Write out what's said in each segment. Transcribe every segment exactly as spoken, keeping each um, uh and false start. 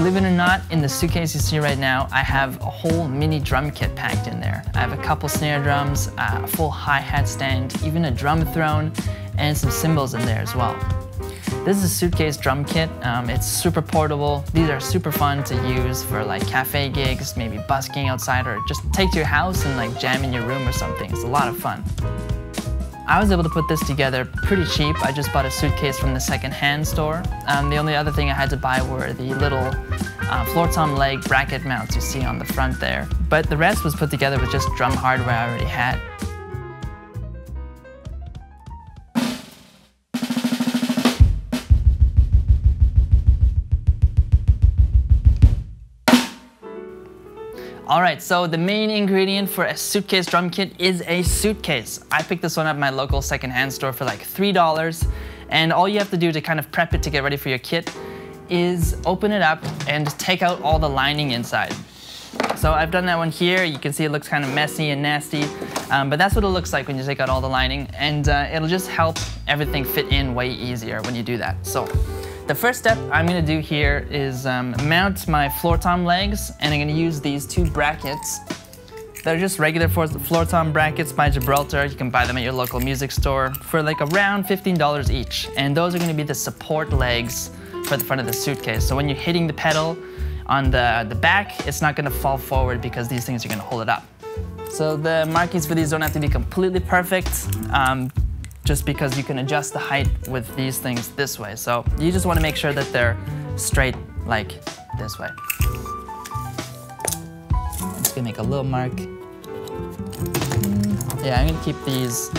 Believe it or not, in the suitcase you see right now, I have a whole mini drum kit packed in there. I have a couple snare drums, a full hi-hat stand, even a drum throne, and some cymbals in there as well. This is a suitcase drum kit. Um, it's super portable. These are super fun to use for like cafe gigs, maybe busking outside, or just take to your house and like jam in your room or something. It's a lot of fun. I was able to put this together pretty cheap. I just bought a suitcase from the second-hand store. Um, the only other thing I had to buy were the little uh, floor-tom leg bracket mounts you see on the front there. But the rest was put together with just drum hardware I already had. All right, so the main ingredient for a suitcase drum kit is a suitcase. I picked this one up at my local secondhand store for like three dollars, and all you have to do to kind of prep it to get ready for your kit is open it up and take out all the lining inside. So I've done that one here. You can see it looks kind of messy and nasty, um, but that's what it looks like when you take out all the lining, and uh, it'll just help everything fit in way easier when you do that. So the first step I'm gonna do here is um, mount my floor tom legs, and I'm gonna use these two brackets. They're just regular floor tom brackets by Gibraltar. You can buy them at your local music store for like around fifteen dollars each. And those are gonna be the support legs for the front of the suitcase. So when you're hitting the pedal on the, the back, it's not gonna fall forward because these things are gonna hold it up. So the markings for these don't have to be completely perfect. Um, just because you can adjust the height with these things this way. So you just want to make sure that they're straight like this way. I'm just going to make a little mark. Yeah, I'm going to keep these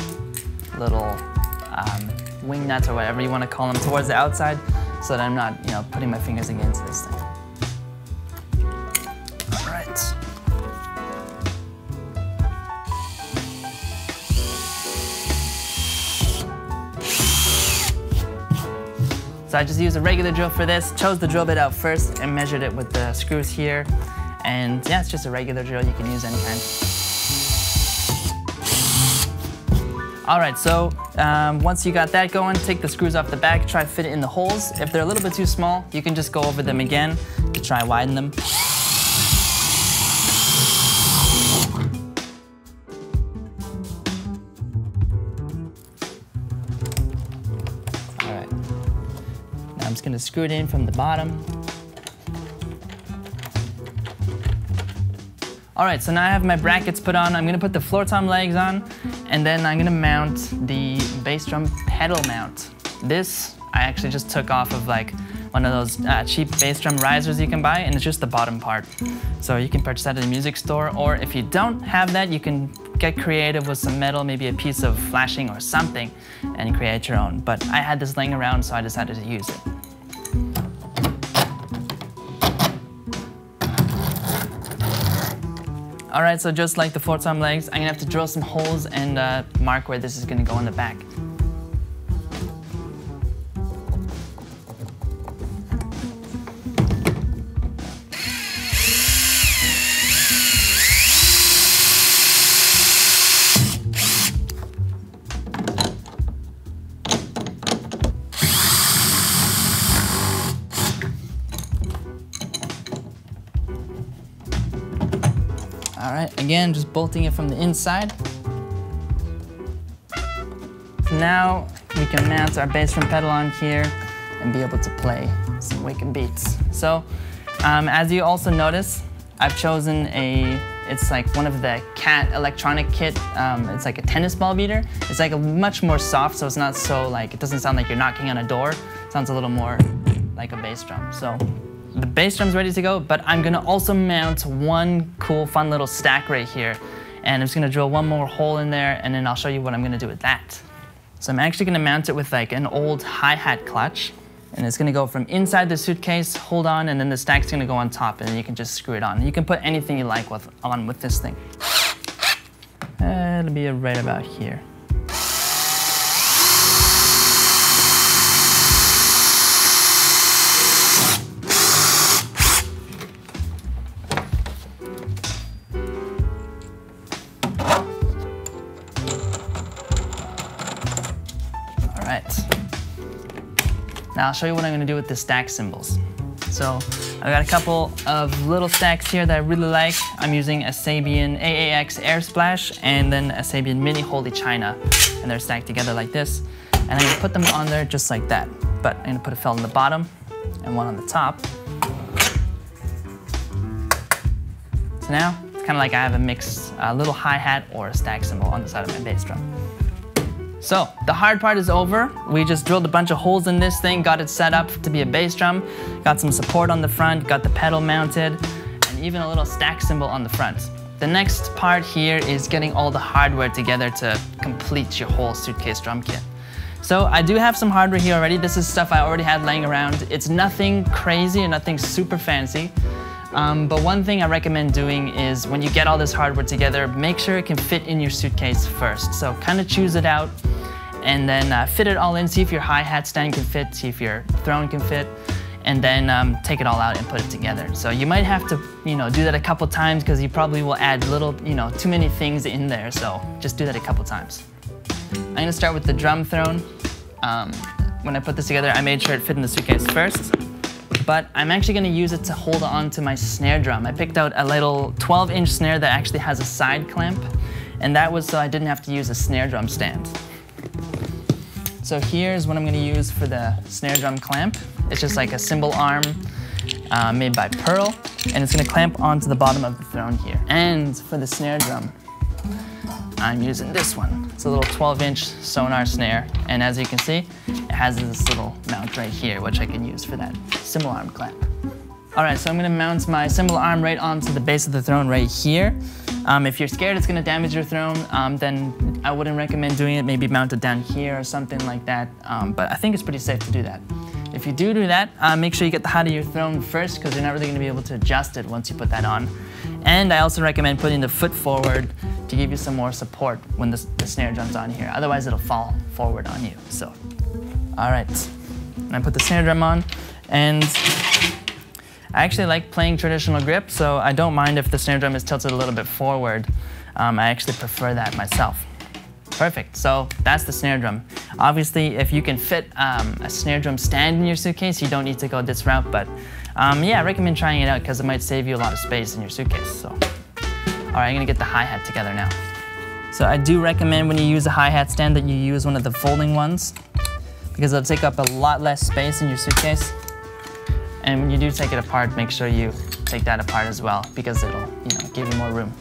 little um, wing nuts or whatever you want to call them towards the outside so that I'm not, you know, putting my fingers against this thing. All right. So I just used a regular drill for this, chose the drill bit out first and measured it with the screws here. And yeah, it's just a regular drill, you can use any kind. All right, so um, once you got that going, take the screws off the back, try to fit it in the holes. If they're a little bit too small, you can just go over them again to try and widen them. I'm just going to screw it in from the bottom. All right, so now I have my brackets put on. I'm going to put the floor tom legs on, and then I'm going to mount the bass drum pedal mount. This I actually just took off of like one of those uh, cheap bass drum risers you can buy, and it's just the bottom part. So you can purchase that at a music store, or if you don't have that, you can get creative with some metal, maybe a piece of flashing or something, and create your own. But I had this laying around, so I decided to use it. All right, so just like the floor tom legs, I'm gonna have to drill some holes and uh, mark where this is gonna go in the back. All right, again, just bolting it from the inside. Now we can mount our bass drum pedal on here and be able to play some wicked beats. So, um, as you also notice, I've chosen a, it's like one of the CAT electronic kit. Um, it's like a tennis ball beater. It's like a much more soft, so it's not so like, it doesn't sound like you're knocking on a door. It sounds a little more like a bass drum, so. The bass drum's ready to go, but I'm gonna also mount one cool, fun little stack right here. And I'm just gonna drill one more hole in there, and then I'll show you what I'm gonna do with that. So I'm actually gonna mount it with like an old hi-hat clutch, and it's gonna go from inside the suitcase, hold on, and then the stack's gonna go on top, and then you can just screw it on. You can put anything you like with, on with this thing. It'll be right about here. Now I'll show you what I'm going to do with the stack cymbals. So I've got a couple of little stacks here that I really like. I'm using a Sabian A A X Air Splash and then a Sabian Mini Holy China. And they're stacked together like this. And I'm gonna put them on there just like that. But I'm gonna put a felt on the bottom and one on the top. So now it's kind of like I have a mixed uh, little hi-hat or a stack cymbal on the side of my bass drum. So the hard part is over. We just drilled a bunch of holes in this thing, got it set up to be a bass drum, got some support on the front, got the pedal mounted, and even a little stack cymbal on the front. The next part here is getting all the hardware together to complete your whole suitcase drum kit. So I do have some hardware here already. This is stuff I already had laying around. It's nothing crazy and nothing super fancy. Um, but one thing I recommend doing is when you get all this hardware together, make sure it can fit in your suitcase first. So kind of choose it out and then uh, fit it all in, see if your hi-hat stand can fit, see if your throne can fit, and then um, take it all out and put it together. So you might have to, you know, do that a couple times because you probably will add little, you know, too many things in there. So just do that a couple times. I'm gonna start with the drum throne. Um, when I put this together, I made sure it fit in the suitcase first. But I'm actually going to use it to hold on to my snare drum. I picked out a little twelve inch snare that actually has a side clamp, and that was so I didn't have to use a snare drum stand. So here's what I'm going to use for the snare drum clamp. It's just like a cymbal arm uh, made by Pearl, and it's going to clamp onto the bottom of the throne here. And for the snare drum, I'm using this one. It's a little twelve inch Sonor snare, and as you can see, it has this little mount right here, which I can use for that cymbal arm clamp. All right, so I'm gonna mount my cymbal arm right onto the base of the throne right here. Um, if you're scared it's gonna damage your throne, um, then I wouldn't recommend doing it. Maybe mount it down here or something like that, um, but I think it's pretty safe to do that. If you do do that, uh, make sure you get the height of your throne first because you're not really gonna be able to adjust it once you put that on. And I also recommend putting the foot forward to give you some more support when the, the snare drum's on here. Otherwise, it'll fall forward on you, so. All right, and I put the snare drum on, and I actually like playing traditional grip, so I don't mind if the snare drum is tilted a little bit forward. Um, I actually prefer that myself. Perfect, so that's the snare drum. Obviously, if you can fit um, a snare drum stand in your suitcase, you don't need to go this route, but um, yeah, I recommend trying it out because it might save you a lot of space in your suitcase, so. All right, I'm gonna get the hi-hat together now. So I do recommend when you use a hi-hat stand that you use one of the folding ones because it'll take up a lot less space in your suitcase. And when you do take it apart, make sure you take that apart as well because it'll, you know, give you more room.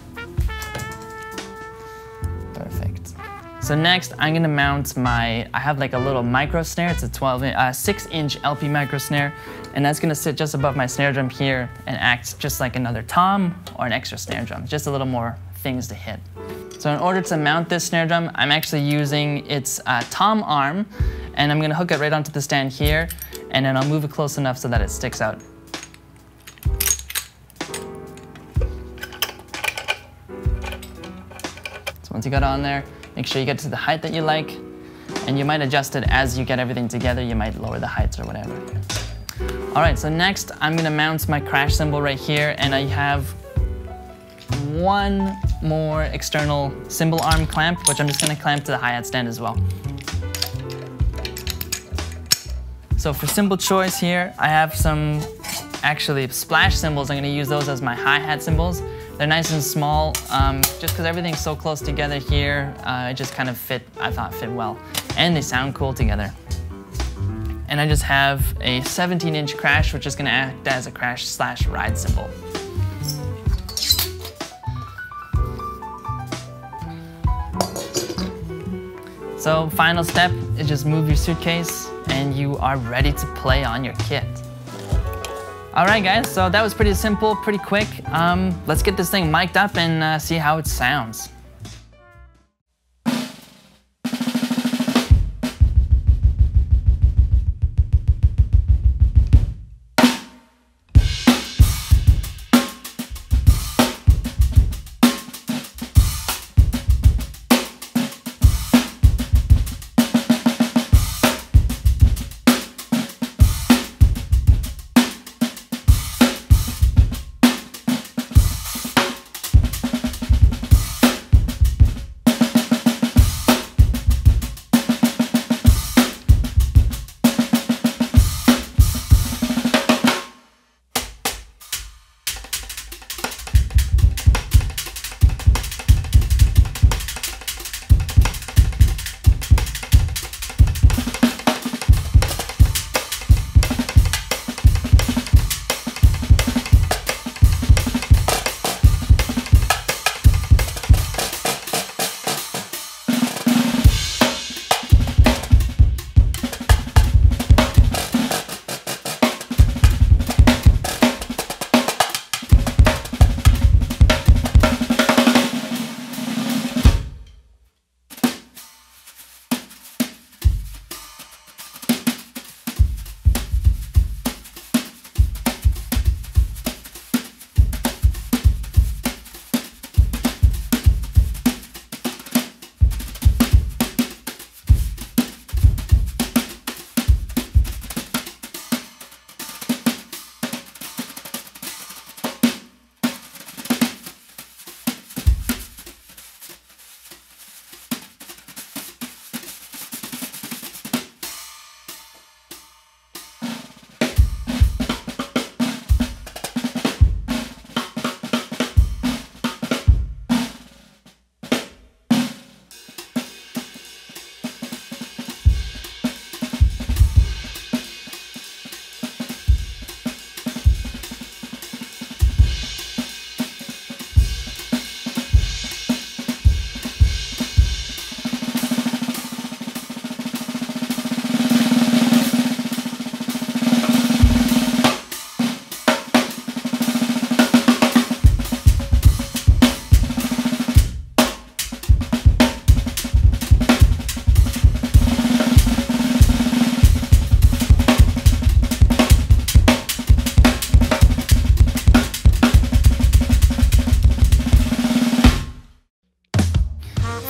Perfect. So next, I'm gonna mount my, I have like a little micro snare. It's a twelve, uh, six inch L P micro snare, and that's gonna sit just above my snare drum here and act just like another tom or an extra snare drum, just a little more things to hit. So in order to mount this snare drum, I'm actually using its uh, tom arm, and I'm gonna hook it right onto the stand here, and then I'll move it close enough so that it sticks out. So once you got it on there, make sure you get to the height that you like, and you might adjust it as you get everything together, you might lower the heights or whatever. All right, so next I'm gonna mount my crash cymbal right here, and I have one more external cymbal arm clamp, which I'm just gonna clamp to the hi-hat stand as well. So for cymbal choice here, I have some actually splash cymbals. I'm gonna use those as my hi-hat cymbals. They're nice and small, um, just because everything's so close together here, uh, it just kind of fit, I thought fit well. And they sound cool together. And I just have a seventeen inch crash, which is gonna act as a crash slash ride cymbal. So final step is just move your suitcase and you are ready to play on your kit. All right guys, so that was pretty simple, pretty quick. Um, let's get this thing mic'd up and uh, see how it sounds.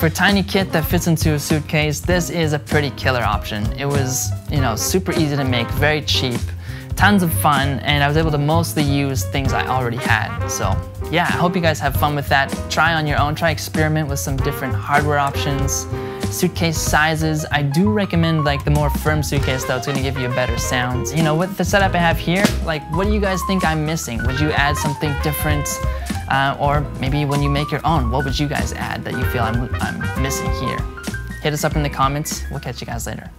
For a tiny kit that fits into a suitcase, this is a pretty killer option. It was, you know, super easy to make, very cheap, tons of fun, and I was able to mostly use things I already had. So yeah, I hope you guys have fun with that. Try on your own, try experiment with some different hardware options, suitcase sizes. I do recommend like the more firm suitcase though, it's gonna give you a better sound. You know, with the setup I have here, like what do you guys think I'm missing? Would you add something different? Uh, or maybe when you make your own, what would you guys add that you feel I'm, I'm missing here? Hit us up in the comments. We'll catch you guys later.